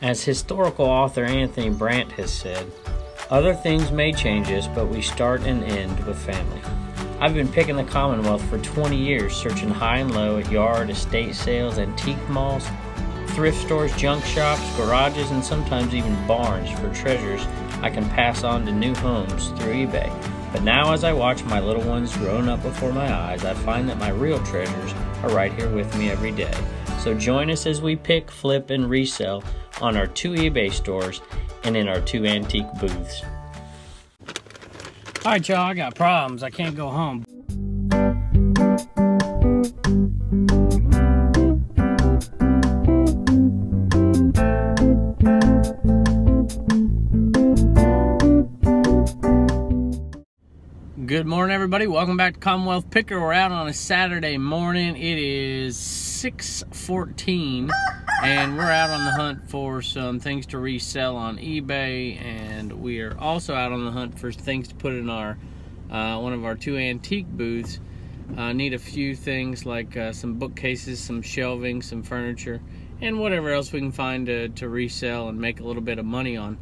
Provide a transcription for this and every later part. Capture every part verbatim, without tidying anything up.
As historical author Anthony Brandt has said, other things may change us, but we start and end with family. I've been picking the Commonwealth for twenty years, searching high and low at yard, estate sales, antique malls, thrift stores, junk shops, garages, and sometimes even barns for treasures I can pass on to new homes through eBay. But now as I watch my little ones growing up before my eyes, I find that my real treasures are right here with me every day. So join us as we pick, flip, and resell on our two eBay stores and in our two antique booths. All right, y'all, I got problems. I can't go home. Good morning, everybody. Welcome back to Commonwealth Picker. We're out on a Saturday morning. It is six fourteen, and we're out on the hunt for some things to resell on eBay, and we are also out on the hunt for things to put in our uh, one of our two antique booths. I uh, need a few things like uh, some bookcases, some shelving, some furniture, and whatever else we can find to, to resell and make a little bit of money on.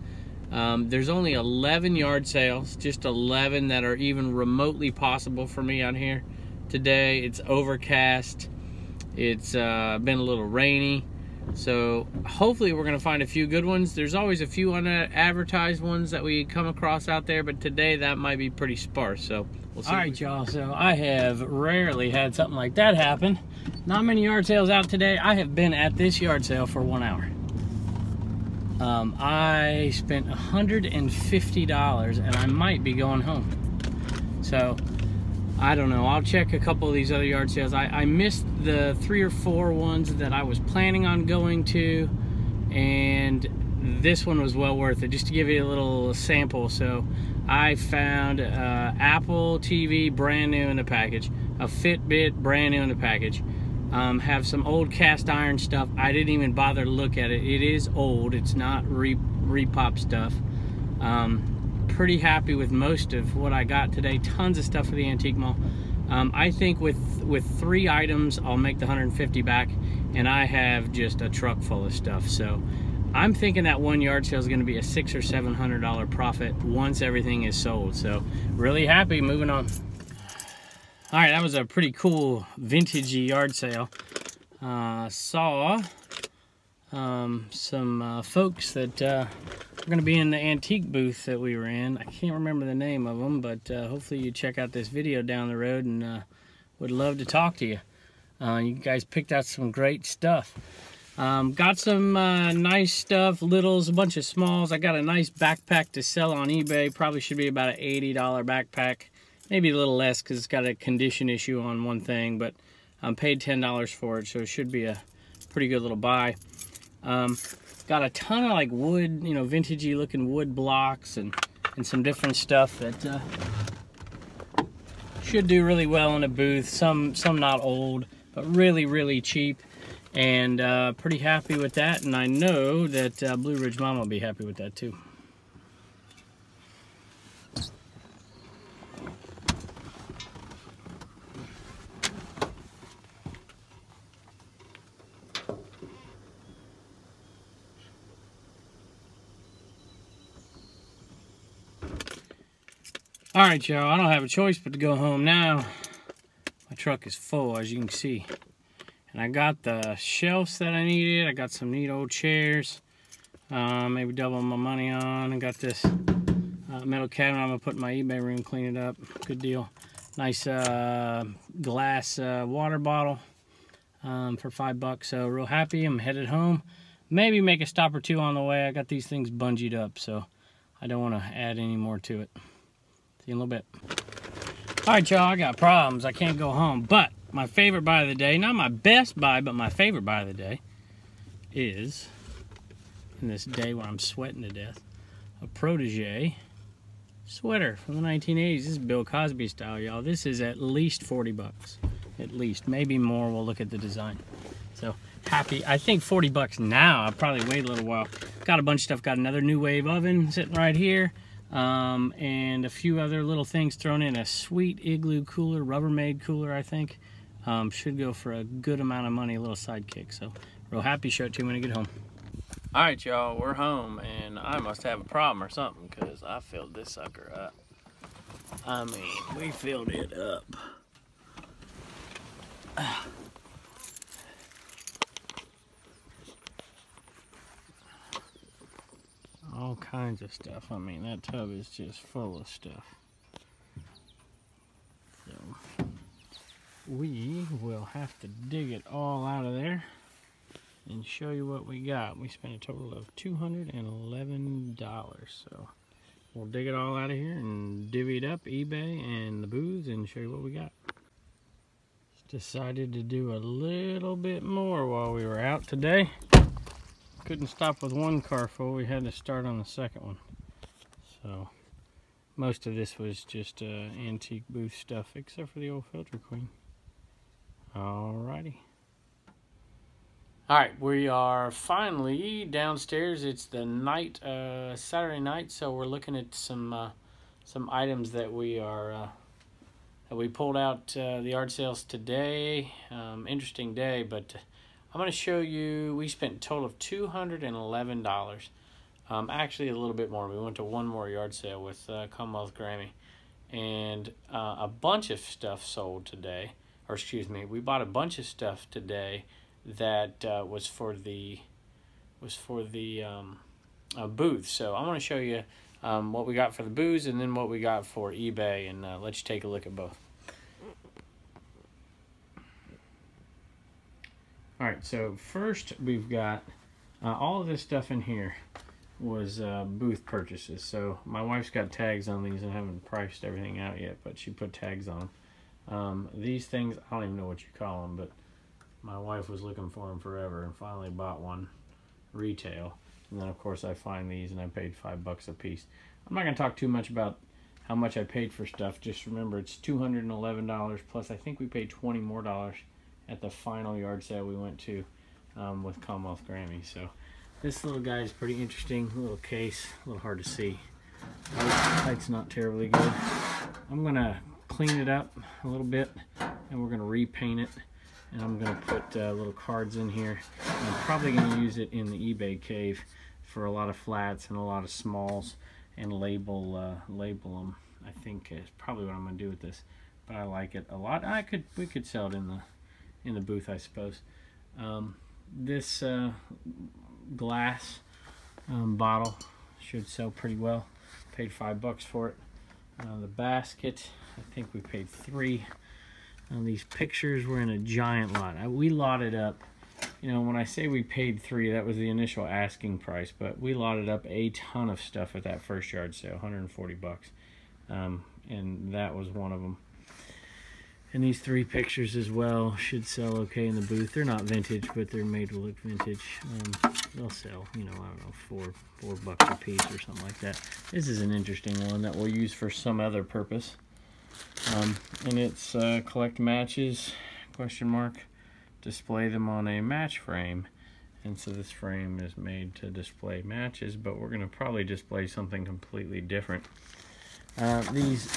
Um, there's only eleven yard sales, just eleven that are even remotely possible for me out here today. It's overcast. It's uh, been a little rainy. So hopefully we're going to find a few good ones. There's always a few unadvertised ones that we come across out there, but today that might be pretty sparse. So we'll see. All right, y'all. So I have rarely had something like that happen. Not many yard sales out today. I have been at this yard sale for one hour. Um, I spent one hundred fifty dollars and I might be going home. So, I don't know. I'll check a couple of these other yard sales. I, I missed the three or four ones that I was planning on going to, and this one was well worth it. Just to give you a little sample. So, I found uh, Apple T V brand new in the package. A Fitbit brand new in the package. Um, have some old cast iron stuff. I didn't even bother to look at it. It is old. It's not re repop stuff. Um, pretty happy with most of what I got today. Tons of stuff for the antique mall. Um, I think with with three items, I'll make the one hundred fifty back, and I have just a truck full of stuff. So I'm thinking that one yard sale is going to be a six or seven hundred dollar profit once everything is sold. So really happy. Moving on. All right, that was a pretty cool vintagey yard sale. Uh, saw um, some uh, folks that uh, were going to be in the antique booth that we were in. I can't remember the name of them, but uh, hopefully you check out this video down the road, and uh, would love to talk to you. Uh, you guys picked out some great stuff. Um, got some uh, nice stuff, littles, a bunch of smalls. I got a nice backpack to sell on eBay. Probably should be about an eighty dollar backpack. Maybe a little less because it's got a condition issue on one thing, but I'm paid ten dollars for it, so it should be a pretty good little buy. Um, got a ton of like wood, you know, vintagey looking wood blocks and, and some different stuff that uh, should do really well in a booth. Some, some not old, but really, really cheap. And uh, pretty happy with that, and I know that uh, Blue Ridge Mama will be happy with that too. All right, y'all, I don't have a choice but to go home now. My truck is full, as you can see. And I got the shelves that I needed. I got some neat old chairs. Uh, maybe double my money on. I got this uh, metal cabinet. I'm gonna put in my eBay room, clean it up. Good deal. Nice uh, glass uh, water bottle um, for five bucks. So real happy, I'm headed home. Maybe make a stop or two on the way. I got these things bungeed up, so I don't wanna add any more to it. In a little bit. All right, y'all, I got problems. I can't go home, but my favorite buy of the day, not my best buy, but my favorite buy of the day is, in this day where I'm sweating to death, a Protégé sweater from the nineteen eighties. This is Bill Cosby style, y'all. This is at least forty bucks, at least, maybe more. We'll look at the design. So happy. I think forty bucks now. I'll probably wait a little while. Got a bunch of stuff. Got another new wave oven sitting right here. Um, and a few other little things thrown in. A sweet Igloo cooler, Rubbermaid cooler, I think. Um, should go for a good amount of money, a little Sidekick. So real happy to show it to you when I get home. All right, y'all, we're home, and I must have a problem or something, because I filled this sucker up. I mean, we filled it up. All kinds of stuff. I mean, that tub is just full of stuff. So, we will have to dig it all out of there and show you what we got. We spent a total of two hundred eleven dollars, so we'll dig it all out of here and divvy it up, eBay and the booze, and show you what we got. Just decided to do a little bit more while we were out today. Couldn't stop with one car full, we had to start on the second one. So most of this was just uh, antique booth stuff, except for the old Filter Queen. Alrighty. Alright, we are finally downstairs. It's the night, uh, Saturday night, so we're looking at some uh, some items that we are uh, that we pulled out uh, the yard sales today. Um, interesting day, but I'm going to show you. We spent a total of two hundred eleven dollars. Um, actually, a little bit more. We went to one more yard sale with uh, Commonwealth Grammy, and uh, a bunch of stuff sold today. Or excuse me, we bought a bunch of stuff today that uh, was for the was for the um, uh, booth. So I want to show you um, what we got for the booze and then what we got for eBay, and uh, let's take a look at both. All right, so first we've got uh, all of this stuff in here was uh, booth purchases. So my wife's got tags on these, and I haven't priced everything out yet, but she put tags on them. Um, these things, I don't even know what you call them, but my wife was looking for them forever and finally bought one retail. And then, of course, I find these and I paid five bucks a piece. I'm not going to talk too much about how much I paid for stuff. Just remember, it's two hundred eleven dollars plus I think we paid twenty more dollars at the final yard sale we went to um, with Commonwealth Grammy. So this little guy is pretty interesting. A little case, a little hard to see. Light's not terribly good. I'm going to clean it up a little bit and we're going to repaint it. And I'm going to put uh, little cards in here. And I'm probably going to use it in the eBay cave for a lot of flats and a lot of smalls, and label uh, label them. I think is probably what I'm going to do with this. But I like it a lot. I could we could sell it in the in the booth, I suppose. Um, this uh, glass um, bottle should sell pretty well. Paid five bucks for it. Uh, the basket, I think we paid three. Now these pictures were in a giant lot. I, we lotted up, you know, when I say we paid three, that was the initial asking price, but we lotted up a ton of stuff at that first yard sale, one hundred forty bucks, um, and that was one of them. And these three pictures as well should sell okay in the booth. They're not vintage, but they're made to look vintage. Um, they'll sell, you know, I don't know, four, four bucks a piece or something like that. This is an interesting one that we'll use for some other purpose. Um, and it's uh, collect matches, question mark, display them on a match frame. And so this frame is made to display matches, but we're going to probably display something completely different. Uh, these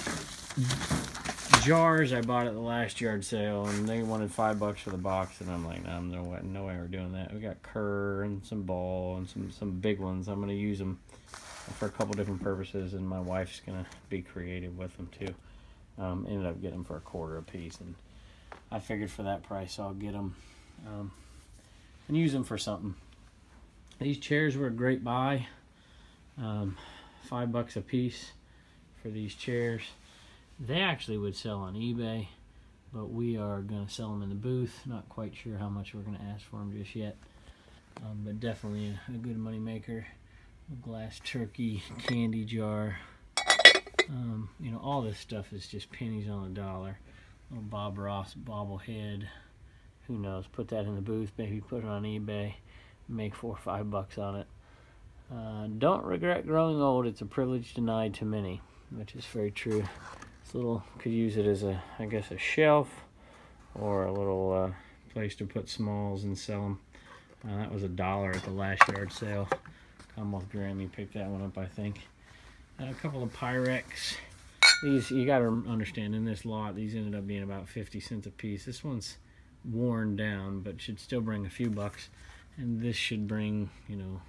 jars I bought at the last yard sale, and they wanted five bucks for the box, and I'm like, no, no way, no way we're doing that. We got Kerr and some Ball and some, some big ones. I'm going to use them for a couple different purposes, and my wife's going to be creative with them too. Um, ended up getting them for a quarter a piece, and I figured for that price I'll get them um, and use them for something. These chairs were a great buy, um, five bucks a piece for these chairs. They actually would sell on eBay, but we are going to sell them in the booth. Not quite sure how much we're going to ask for them just yet, um, but definitely a, a good money maker. A glass turkey, candy jar. Um, you know, all this stuff is just pennies on the dollar. Little Bob Ross bobblehead. Who knows? Put that in the booth, maybe put it on eBay. Make four or five bucks on it. Uh, don't regret growing old. It's a privilege denied to many, which is very true. This little, could use it as a, I guess, a shelf or a little uh, place to put smalls and sell them. Uh, that was a dollar at the last yard sale. Commonwealth Grammy picked that one up, I think. A couple of Pyrex. These, you gotta understand, in this lot, these ended up being about fifty cents a piece. This one's worn down, but should still bring a few bucks. And this should bring, you know,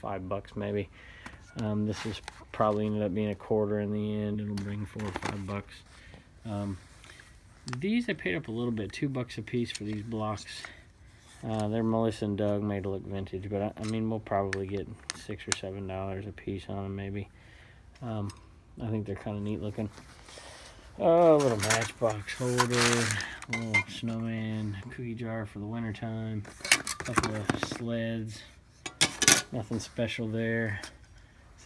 five bucks maybe. Um, this is probably ended up being a quarter in the end. It'll bring four or five bucks. Um, these I paid up a little bit, two bucks a piece for these blocks. Uh, they're Melissa and Doug, made to look vintage, but I, I mean, we'll probably get six or seven dollars a piece on them maybe. Um, I think they're kind of neat looking. Oh, a little matchbox holder, a little snowman, cookie jar for the winter time, a couple of sleds, nothing special there.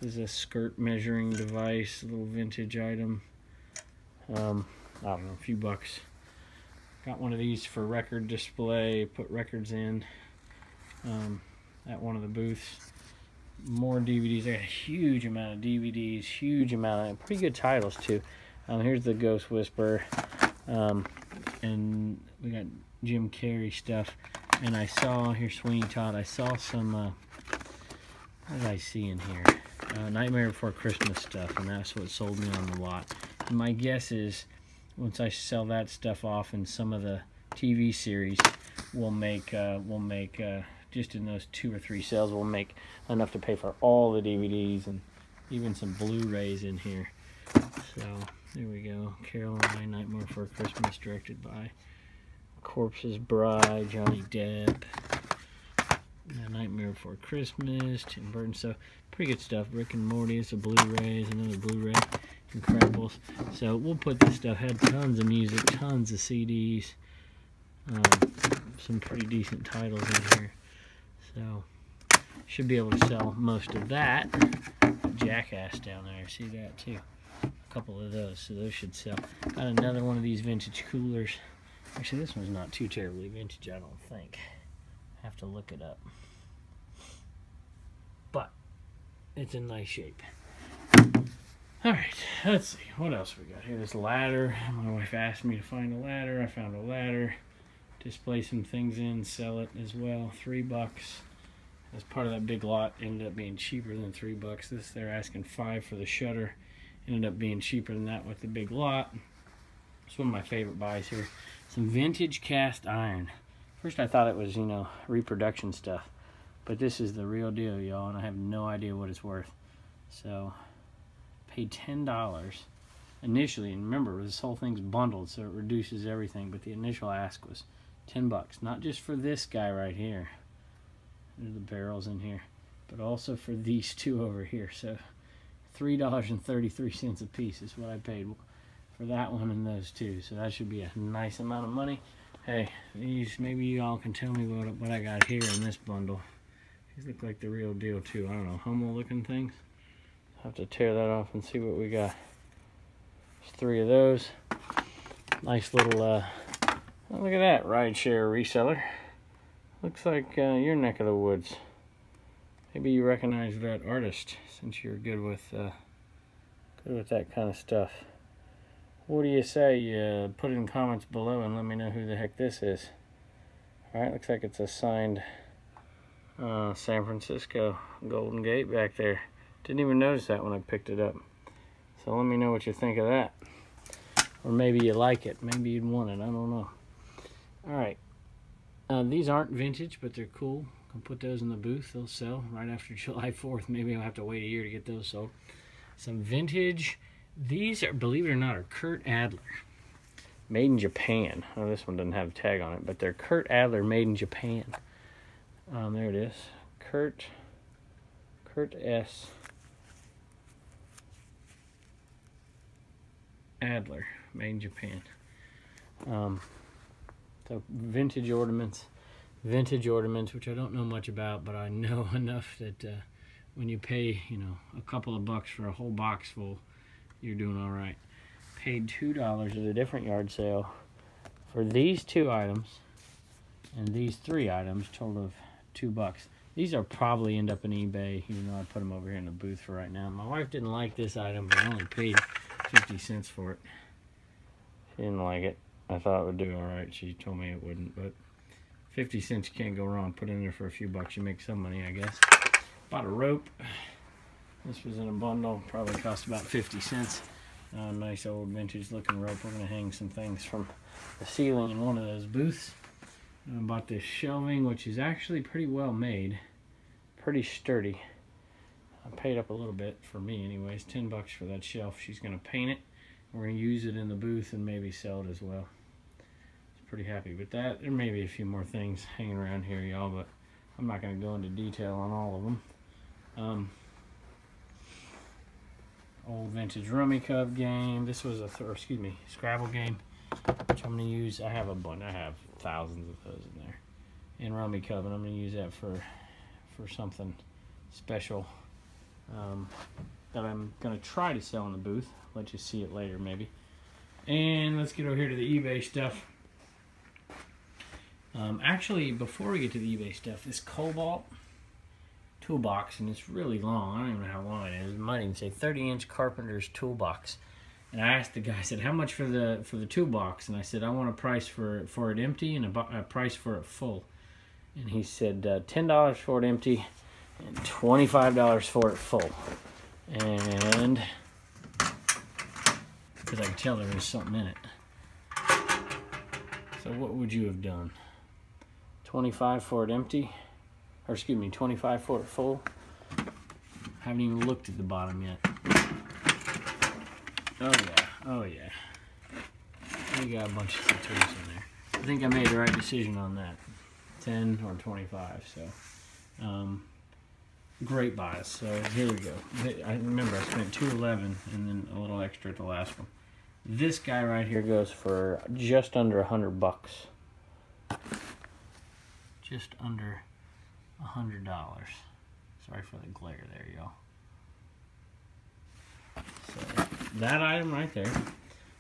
This is a skirt measuring device, a little vintage item. Um, I don't know, a few bucks. Got one of these for record display, put records in um, at one of the booths. More D V Ds. I got a huge amount of D V Ds, huge amount of pretty good titles too. Um, here's the Ghost Whisperer, um, and we got Jim Carrey stuff. And I saw here Sweeney Todd. I saw some. Uh, what did I see in here? Uh, Nightmare Before Christmas stuff, and that's what sold me on the lot. And my guess is, once I sell that stuff off, and some of the T V series, we'll make uh, we'll make uh, just in those two or three sales, we'll make enough to pay for all the D V Ds and even some Blu-rays in here. So there we go. Caroline, Nightmare Before Christmas, directed by Corpse's Bride, Johnny Depp. Nightmare Before Christmas, Tim Burton, so pretty good stuff. Rick and Morty, it's a Blu-ray, is another Blu-ray. Incredibles. So we'll put this stuff. Had tons of music, tons of C Ds, um, some pretty decent titles in here. So should be able to sell most of that. Jackass down there, see that too. A couple of those, so those should sell. Got another one of these vintage coolers. Actually, this one's not too terribly vintage, I don't think. Have to look it up, but it's in nice shape. All right, let's see what else we got here. This ladder, my wife asked me to find a ladder. I found a ladder. Display some things in, sell it as well. Three bucks. As part of that big lot, ended up being cheaper than three bucks. This, they're asking five for the shutter, ended up being cheaper than that with the big lot. It's one of my favorite buys here. Some vintage cast iron. First I thought it was, you know, reproduction stuff, but this is the real deal, y'all, and I have no idea what it's worth. So paid ten dollars initially, and remember, this whole thing's bundled, so it reduces everything, but the initial ask was ten bucks, not just for this guy right here, there's the barrels in here, but also for these two over here. So three dollars and thirty-three cents a piece is what I paid for that one and those two, so that should be a nice amount of money. Hey, these, maybe you all can tell me what, what I got here in this bundle. These look like the real deal too. I don't know, Hummel looking things. I'll have to tear that off and see what we got. There's three of those. Nice little, uh, oh, look at that, rideshare reseller. Looks like uh, your neck of the woods. Maybe you recognize that artist since you're good with, uh, good with that kind of stuff. What do you say? Uh, put it in comments below and let me know who the heck this is. Alright, looks like it's a signed uh, San Francisco Golden Gate back there. Didn't even notice that when I picked it up. So let me know what you think of that. Or maybe you like it. Maybe you'd want it. I don't know. Alright. Uh, these aren't vintage, but they're cool. I can put those in the booth. They'll sell right after July fourth. Maybe I'll have to wait a year to get those sold. Some vintage... These are, believe it or not, are Kurt Adler, made in Japan. Oh, this one doesn't have a tag on it, but they're Kurt Adler, made in Japan. Um, there it is, Kurt, Kurt S. Adler, made in Japan. Um, so vintage ornaments, vintage ornaments, which I don't know much about, but I know enough that uh, when you pay, you know, a couple of bucks for a whole box full, you're doing all right. Paid two dollars at a different yard sale for these two items, and these three items, total of two bucks. These are probably end up in eBay, even though I put them over here in the booth for right now. My wife didn't like this item, but I only paid fifty cents for it. She didn't like it. I thought it would do all right. She told me it wouldn't, but fifty cents, you can't go wrong. Put it in there for a few bucks, you make some money, I guess. Bought a rope. This was in a bundle, probably cost about fifty cents. Uh, nice old vintage looking rope. We're going to hang some things from the ceiling in one of those booths. And I bought this shelving, which is actually pretty well made. Pretty sturdy. paid up a little bit, for me anyways, ten bucks for that shelf. She's going to paint it. We're going to use it in the booth and maybe sell it as well. I'm pretty happy with that. There may be a few more things hanging around here, y'all, but I'm not going to go into detail on all of them. Um, old vintage Rummy Cub game. This was a, th or excuse me, Scrabble game, which I'm going to use. I have a bunch. I have thousands of those in there. And Rummy Cub, and I'm going to use that for, for something special um, that I'm going to try to sell in the booth. Let you see it later, maybe. And let's get over here to the eBay stuff. Um, actually, before we get to the eBay stuff, this Cobalt toolbox, and it's really long. I don't even know how long it is. It might even say thirty inch Carpenter's toolbox. And I asked the guy, I said, how much for the for the toolbox? And I said, I want a price for, for it empty and a, a price for it full. And he said, uh, ten dollars for it empty and twenty-five dollars for it full. And because I could tell there was something in it. So what would you have done? twenty-five for it empty, or excuse me, twenty-five for it full. I haven't even looked at the bottom yet. Oh yeah, oh yeah. We got a bunch of tattoos in there. I think I made the right decision on that. ten or twenty-five, so. Um, great buys, so here we go. I remember I spent two eleven and then a little extra at the last one. This guy right here goes for just under a hundred bucks. Just under a hundred dollars. Sorry for the glare there, y'all. So that item right there,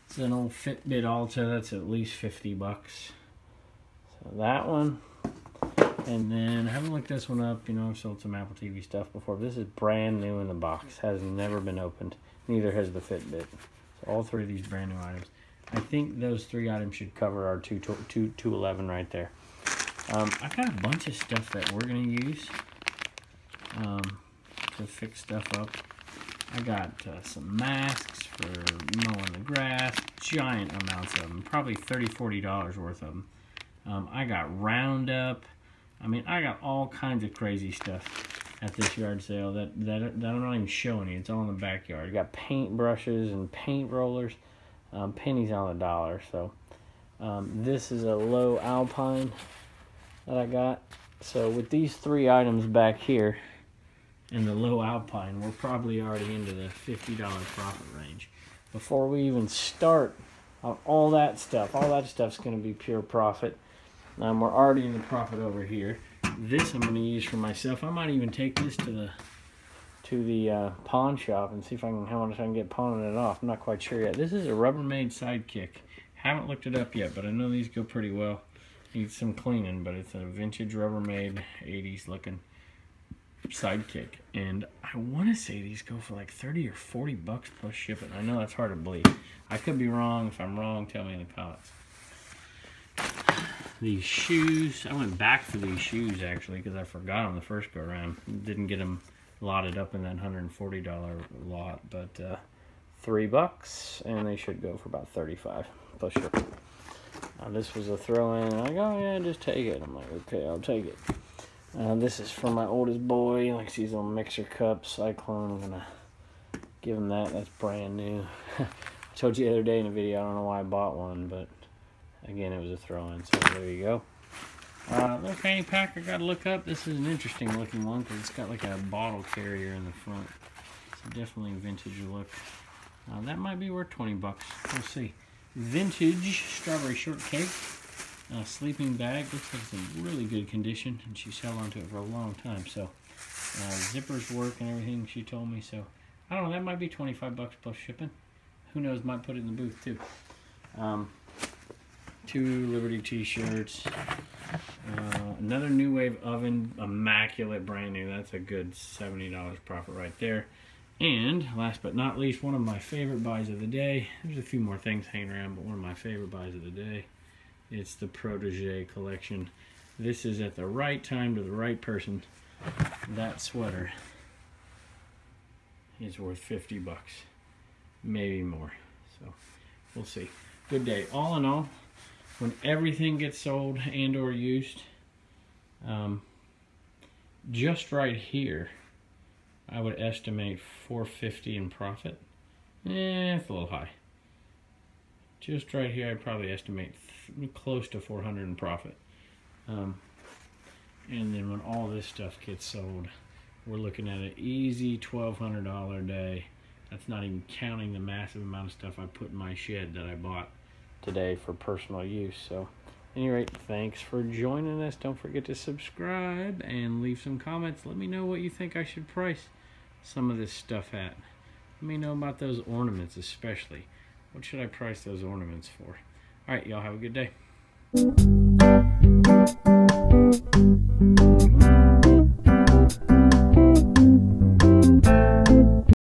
it's an old Fitbit Alta. That's at least fifty bucks. So that one, and then I haven't looked this one up. You know, I've sold some Apple T V stuff before. This is brand new in the box. Has never been opened. Neither has the Fitbit. All three of these brand new items. I think those three items should cover our two eleven right there. Um, I got a bunch of stuff that we're going to use um, to fix stuff up. I got uh, some masks for mowing the grass. Giant amounts of them. Probably thirty, forty dollars worth of them. Um, I got Roundup. I mean, I got all kinds of crazy stuff at this yard sale that, that, that I'm not even showing you. It's all in the backyard. You got paint brushes and paint rollers, um, pennies on the dollar. So um, this is a Low Alpine that I got. So with these three items back here and the Low Alpine, we're probably already into the fifty dollar profit range. Before we even start on all that stuff, all that stuff's going to be pure profit. Um, we're already in the profit over here. This I'm going to use for myself. I might even take this to the to the uh, pawn shop and see if I can how much I can get pawning it off. I'm not quite sure yet. This is a Rubbermaid Sidekick. Haven't looked it up yet, but I know these go pretty well. Needs some cleaning, but it's a vintage Rubbermaid eighties looking Sidekick, and I want to say these go for like thirty or forty bucks plus shipping. I know that's hard to believe. I could be wrong. If I'm wrong, tell me in the comments. These shoes, I went back for these shoes actually because I forgot them the first go around. Didn't get them lotted up in that one hundred forty dollar lot, but uh, three bucks, and they should go for about thirty-five plus shipping. Uh, this was a throw-in. Like, oh yeah, just take it. I'm like, okay, I'll take it. Uh, this is for my oldest boy. Like these little mixer cups, Cyclone. I'm gonna give him that. That's brand new. I told you the other day in a video. I don't know why I bought one, but. Again, it was a throw-in, so there you go. Uh, little fanny pack I got to look up. This is an interesting looking one because it's got like a bottle carrier in the front. So definitely a vintage look. Uh, that might be worth twenty bucks. We'll see. Vintage strawberry shortcake. Uh, sleeping bag. Looks like it's in really good condition, and she's held onto it for a long time. So uh, zippers work and everything, she told me. So I don't know. That might be twenty-five bucks plus shipping. Who knows? Might put it in the booth too. Um, Two Liberty t-shirts, uh, another New Wave oven, immaculate, brand new. That's a good seventy dollar profit right there. And last but not least, one of my favorite buys of the day. There's a few more things hanging around, but one of my favorite buys of the day. It's the Protégé collection. This is at the right time to the right person. That sweater is worth fifty bucks, maybe more. So we'll see. Good day. All in all, when everything gets sold and or used, um, just right here I would estimate four fifty in profit. Eh, it's a little high. Just right here, I probably estimate close to four hundred in profit. Um, and then when all this stuff gets sold, we're looking at an easy twelve hundred dollars a day. That's not even counting the massive amount of stuff I put in my shed that I bought today for personal use. So, at any rate, thanks for joining us. Don't forget to subscribe and leave some comments. Let me know what you think I should price some of this stuff at. Let me know about those ornaments especially. What should I price those ornaments for? All right, y'all have a good day.